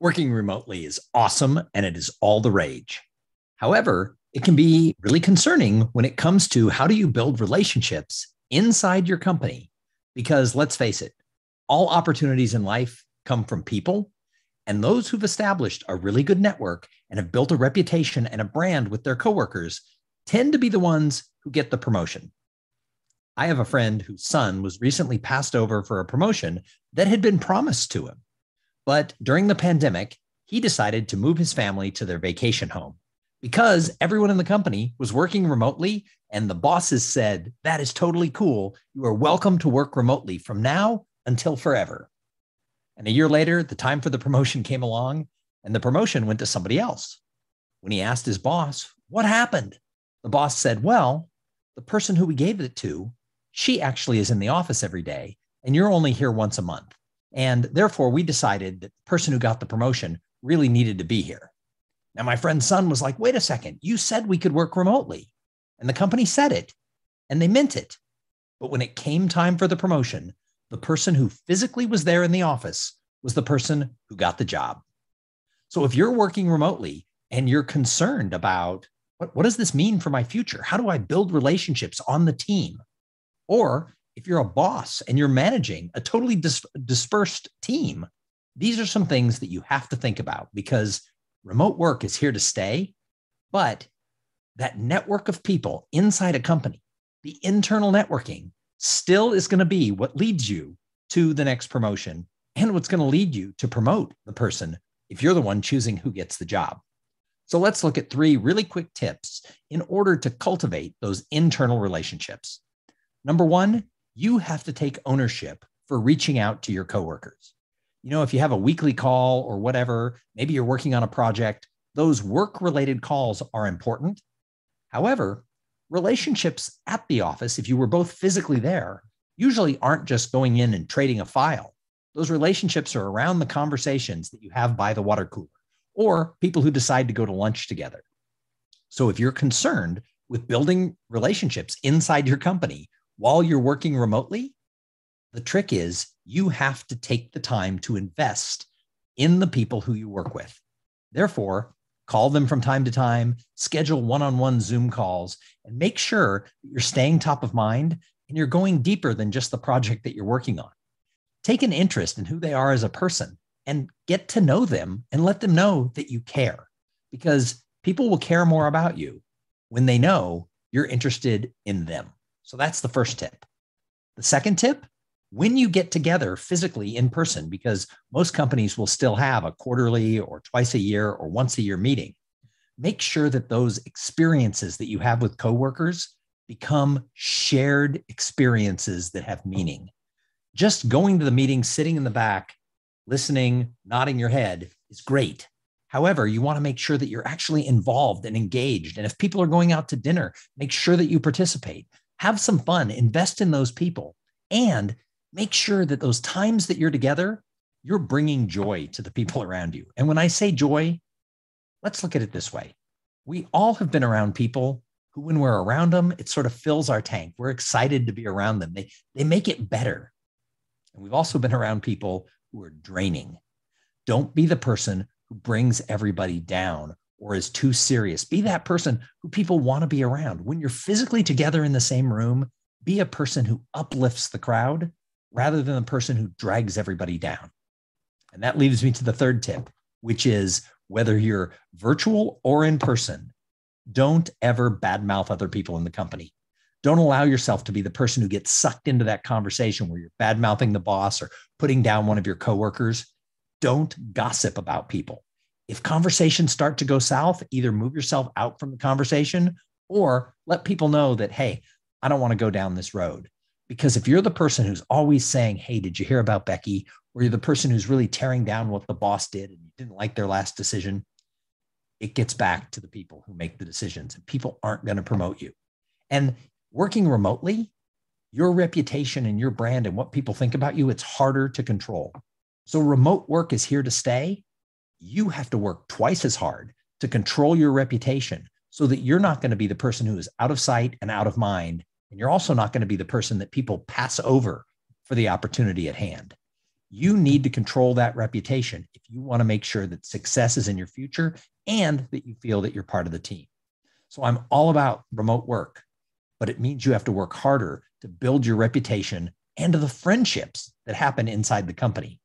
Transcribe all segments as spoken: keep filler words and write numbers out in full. Working remotely is awesome and it is all the rage. However, it can be really concerning when it comes to how do you build relationships inside your company? Because let's face it, all opportunities in life come from people, and those who've established a really good network and have built a reputation and a brand with their coworkers tend to be the ones who get the promotion. I have a friend whose son was recently passed over for a promotion that had been promised to him. But during the pandemic, he decided to move his family to their vacation home because everyone in the company was working remotely and the bosses said, "That is totally cool. You are welcome to work remotely from now until forever." And a year later, the time for the promotion came along and the promotion went to somebody else. When he asked his boss, "What happened?" the boss said, "Well, the person who we gave it to, she actually is in the office every day and you're only here once a month. And therefore, we decided that the person who got the promotion really needed to be here." Now, my friend's son was like, "Wait a second, you said we could work remotely." And the company said it, and they meant it. But when it came time for the promotion, the person who physically was there in the office was the person who got the job. So if you're working remotely and you're concerned about, what, what does this mean for my future? How do I build relationships on the team? Or if you're a boss and you're managing a totally dis- dispersed team, these are some things that you have to think about because remote work is here to stay, but that network of people inside a company, the internal networking, still is going to be what leads you to the next promotion and what's going to lead you to promote the person if you're the one choosing who gets the job. So let's look at three really quick tips in order to cultivate those internal relationships. Number one, you have to take ownership for reaching out to your coworkers. You know, if you have a weekly call or whatever, maybe you're working on a project, those work-related calls are important. However, relationships at the office, if you were both physically there, usually aren't just going in and trading a file. Those relationships are around the conversations that you have by the water cooler or people who decide to go to lunch together. So if you're concerned with building relationships inside your company, while you're working remotely, the trick is you have to take the time to invest in the people who you work with. Therefore, call them from time to time, schedule one-on-one Zoom calls, and make sure that you're staying top of mind and you're going deeper than just the project that you're working on. Take an interest in who they are as a person and get to know them and let them know that you care, because people will care more about you when they know you're interested in them. So that's the first tip. The second tip, when you get together physically in person, because most companies will still have a quarterly or twice a year or once a year meeting, make sure that those experiences that you have with coworkers become shared experiences that have meaning. Just going to the meeting, sitting in the back, listening, nodding your head is great. However, you want to make sure that you're actually involved and engaged. And if people are going out to dinner, make sure that you participate. Have some fun, invest in those people, and make sure that those times that you're together, you're bringing joy to the people around you. And when I say joy, let's look at it this way. We all have been around people who, when we're around them, it sort of fills our tank. We're excited to be around them. They, they make it better. And we've also been around people who are draining. Don't be the person who brings everybody down or is too serious. Be that person who people want to be around. When you're physically together in the same room, be a person who uplifts the crowd rather than the person who drags everybody down. And that leaves me to the third tip, which is whether you're virtual or in person, don't ever badmouth other people in the company. Don't allow yourself to be the person who gets sucked into that conversation where you're badmouthing the boss or putting down one of your coworkers. Don't gossip about people. If conversations start to go south, either move yourself out from the conversation or let people know that, hey, I don't want to go down this road. Because if you're the person who's always saying, hey, did you hear about Becky? Or you're the person who's really tearing down what the boss did and you didn't like their last decision, it gets back to the people who make the decisions and people aren't going to promote you. And working remotely, your reputation and your brand and what people think about you, it's harder to control. So remote work is here to stay. You have to work twice as hard to control your reputation so that you're not going to be the person who is out of sight and out of mind. And you're also not going to be the person that people pass over for the opportunity at hand. You need to control that reputation if you want to make sure that success is in your future and that you feel that you're part of the team. So I'm all about remote work, but it means you have to work harder to build your reputation and to the friendships that happen inside the company.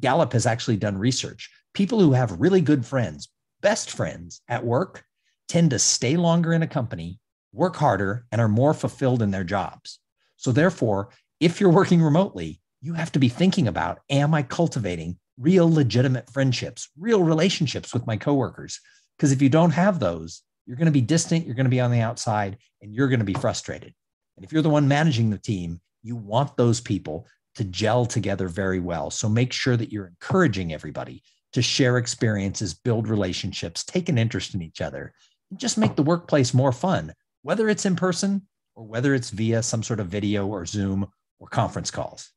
Gallup has actually done research. People who have really good friends, best friends at work, tend to stay longer in a company, work harder, and are more fulfilled in their jobs. So therefore, if you're working remotely, you have to be thinking about, am I cultivating real legitimate friendships, real relationships with my coworkers? Because if you don't have those, you're going to be distant, you're going to be on the outside, and you're going to be frustrated. And if you're the one managing the team, you want those people to gel together very well. So make sure that you're encouraging everybody to share experiences, build relationships, take an interest in each other, and just make the workplace more fun, whether it's in person or whether it's via some sort of video or Zoom or conference calls.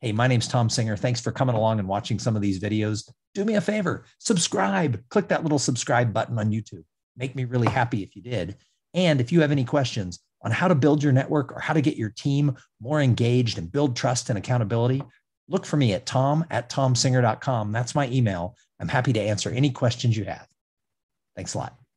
Hey, my name's Thom Singer. Thanks for coming along and watching some of these videos. Do me a favor, subscribe, click that little subscribe button on YouTube. Make me really happy if you did. And if you have any questions on how to build your network or how to get your team more engaged and build trust and accountability, look for me at tom at tom singer dot com. That's my email. I'm happy to answer any questions you have. Thanks a lot.